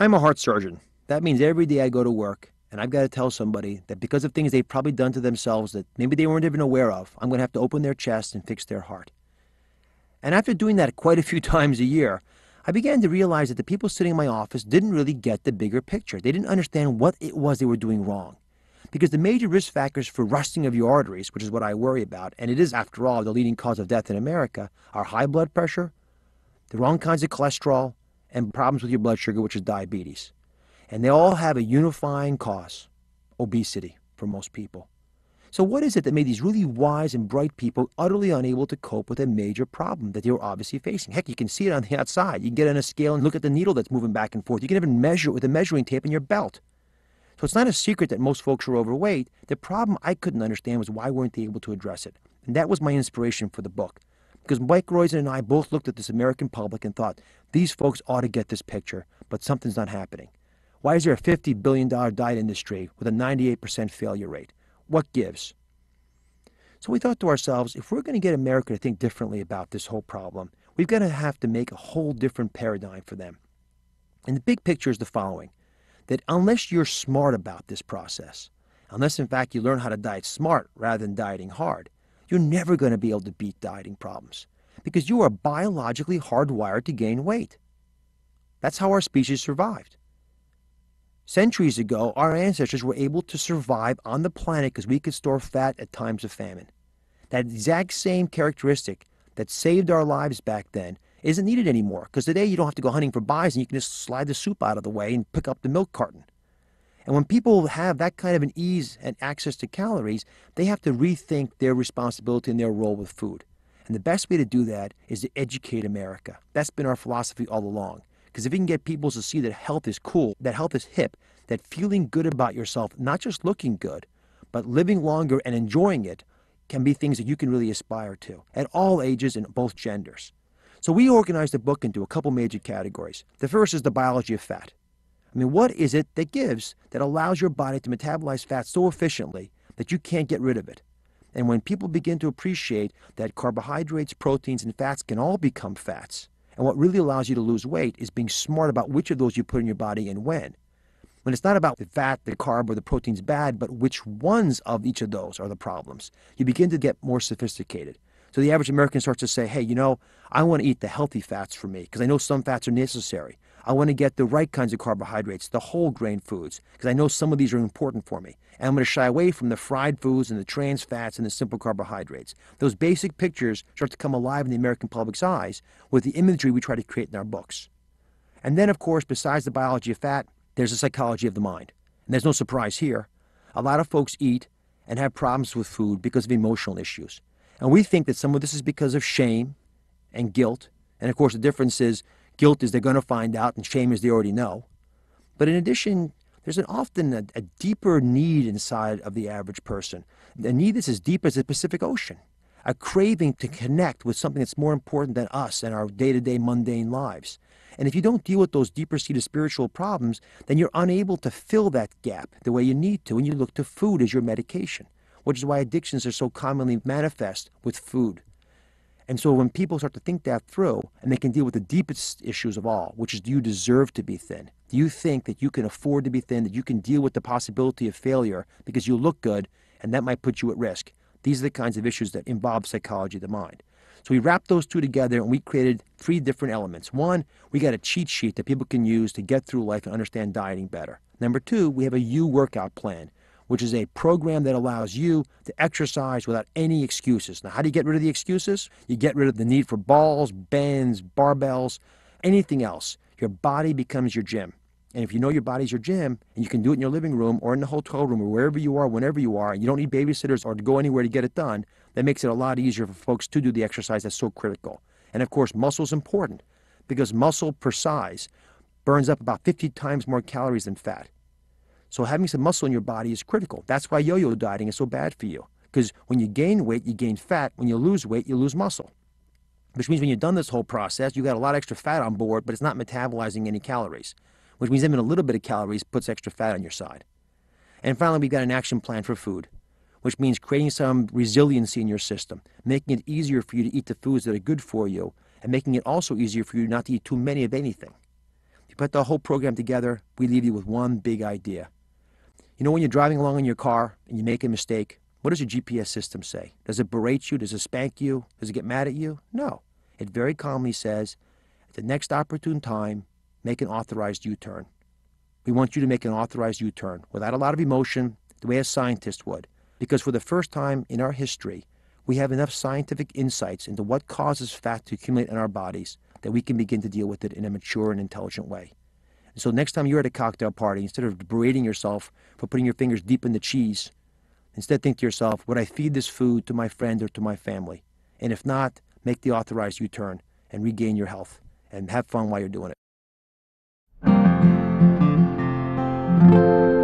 I'm a heart surgeon. That means every day I go to work and I've got to tell somebody that because of things they've probably done to themselves that maybe they weren't even aware of, I'm going to have to open their chest and fix their heart. And after doing that quite a few times a year, I began to realize that the people sitting in my office didn't really get the bigger picture. They didn't understand what it was they were doing wrong. Because the major risk factors for rusting of your arteries, which is what I worry about, and it is, after all, the leading cause of death in America, are high blood pressure, the wrong kinds of cholesterol, and problems with your blood sugar, which is diabetes. And they all have a unifying cause, obesity, for most people. So what is it that made these really wise and bright people utterly unable to cope with a major problem that they were obviously facing? Heck, you can see it on the outside. You can get on a scale and look at the needle that's moving back and forth. You can even measure it with a measuring tape in your belt. So it's not a secret that most folks are overweight. The problem I couldn't understand was why weren't they able to address it. And that was my inspiration for the book. Because Mike Roizen and I both looked at this American public and thought, these folks ought to get this picture, but something's not happening. Why is there a $50 billion diet industry with a 98% failure rate? What gives? So we thought to ourselves, if we're going to get America to think differently about this whole problem, we've got to have to make a whole different paradigm for them. And the big picture is the following, that unless you're smart about this process, unless in fact you learn how to diet smart rather than dieting hard, you're never going to be able to beat dieting problems because you are biologically hardwired to gain weight. That's how our species survived. Centuries ago, our ancestors were able to survive on the planet because we could store fat at times of famine. That exact same characteristic that saved our lives back then isn't needed anymore because today you don't have to go hunting for bison. You can just slide the soup out of the way and pick up the milk carton. And when people have that kind of an ease and access to calories, they have to rethink their responsibility and their role with food. And the best way to do that is to educate America. That's been our philosophy all along. Because if you can get people to see that health is cool, that health is hip, that feeling good about yourself, not just looking good, but living longer and enjoying it can be things that you can really aspire to at all ages and both genders. So we organized the book into a couple major categories. The first is the biology of fat. I mean, what is it that gives that allows your body to metabolize fat so efficiently that you can't get rid of it? And when people begin to appreciate that carbohydrates, proteins, and fats can all become fats, and what really allows you to lose weight is being smart about which of those you put in your body and when. When it's not about the fat, the carb, or the protein's bad, but which ones of each of those are the problems. You begin to get more sophisticated. So the average American starts to say, hey, you know, I want to eat the healthy fats for me because I know some fats are necessary. I want to get the right kinds of carbohydrates, the whole grain foods, because I know some of these are important for me. And I'm going to shy away from the fried foods and the trans fats and the simple carbohydrates. Those basic pictures start to come alive in the American public's eyes with the imagery we try to create in our books. And then, of course, besides the biology of fat, there's the psychology of the mind. And there's no surprise here. A lot of folks eat and have problems with food because of emotional issues. And we think that some of this is because of shame and guilt. And of course, the difference is guilt is they're going to find out and shame is they already know. But in addition, there's often a deeper need inside of the average person. A need that's as deep as the Pacific Ocean. A craving to connect with something that's more important than us and our day-to-day mundane lives. And if you don't deal with those deeper-seated spiritual problems, then you're unable to fill that gap the way you need to, and you look to food as your medication, which is why addictions are so commonly manifest with food. And so when people start to think that through, and they can deal with the deepest issues of all, which is, do you deserve to be thin? Do you think that you can afford to be thin, that you can deal with the possibility of failure because you look good, and that might put you at risk? These are the kinds of issues that involve psychology of the mind. So we wrapped those two together, and we created three different elements. One, we got a cheat sheet that people can use to get through life and understand dieting better. Number two, we have a You workout plan, which is a program that allows you to exercise without any excuses. Now, how do you get rid of the excuses? You get rid of the need for balls, bands, barbells, anything else. Your body becomes your gym. And if you know your body's your gym, and you can do it in your living room or in the hotel room or wherever you are, whenever you are, and you don't need babysitters or to go anywhere to get it done, that makes it a lot easier for folks to do the exercise that's so critical. And of course, muscle's important because muscle per size burns up about 50 times more calories than fat. So having some muscle in your body is critical. That's why yo-yo dieting is so bad for you. Because when you gain weight, you gain fat. When weight, you lose muscle. Which means when you've done this whole process, you've got a lot of extra fat on board, but it's not metabolizing any calories. Which means even a little bit of calories puts extra fat on your side. And finally, we've got an action plan for food, which means creating some resiliency in your system, making it easier for you to eat the foods that are good for you, and making it also easier for you not to eat too many of anything. put the whole program together, we leave you with one big idea. You know, when you're driving along in your car and you make a mistake, what does your GPS system say? Does it berate you? Does it spank you? Does it get mad at you? No. It very calmly says, at the next opportune time, make an authorized U-turn. We want you to make an authorized U-turn without a lot of emotion, the way a scientist would. Because for the first time in our history, we have enough scientific insights into what causes fat to accumulate in our bodies that we can begin to deal with it in a mature and intelligent way. And so next time you're at a cocktail party, instead of berating yourself for putting your fingers deep in the cheese, instead think to yourself, would I feed this food to my friend or to my family? And if not, make the authorized U-turn and regain your health. And have fun while you're doing it.